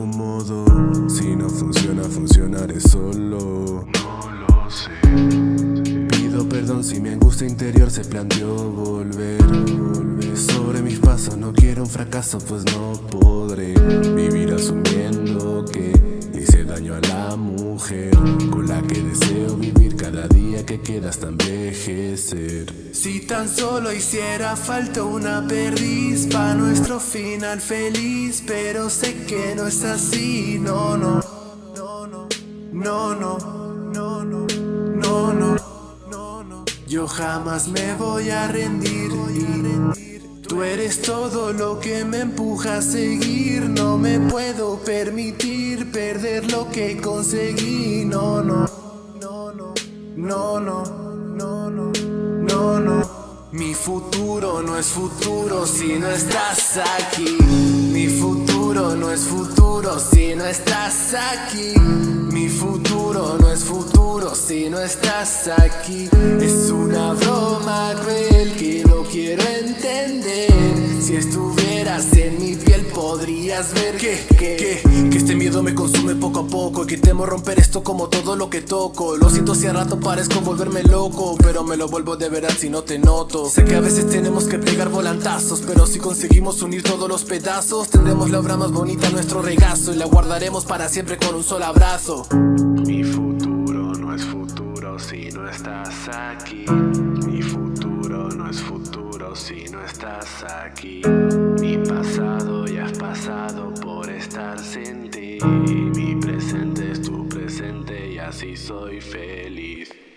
algún modo. Si no funciona, funcionaré solo. No lo sé. Pido perdón si mi angustia interior se planteó volver. Sobre mis pasos no quiero un fracaso, pues no podré vivir asumiendo que hice daño a la mujer con la que deseo vivir cada día que queda hasta envejecer. Si tan solo hiciera falta una perdiz pa' nuestro final feliz, pero sé que no es así. No, no, no, no, no, no, no, no, no, no, no, no. Yo jamás me voy a rendir. Tú eres todo lo que me empuja a seguir. No me puedo permitir perder lo que conseguí. No, no, no, no, no, no, no, no, no, no. Mi futuro no es futuro si no estás aquí. Mi futuro no es futuro si no estás aquí. Mi futuro no es futuro si no estás aquí. Es una broma cruel que no quiero entender. Si estuvieras en mi piel podrías ver que este miedo me consume poco a poco, y que temo romper esto como todo lo que toco. Lo siento si a rato parezco volverme loco, pero me lo vuelvo de verdad si no te noto. Sé que a veces tenemos que pegar volantazos, pero si conseguimos unir todos los pedazos, tendremos la obra más bonita en nuestro regazo y la guardaremos para siempre con un solo abrazo. Mi futuro no es futuro si no estás aquí. Mi futuro no es futuro si no estás aquí. Mi pasado ya has pasado por estar sin ti. Mi presente es tu presente y así soy feliz.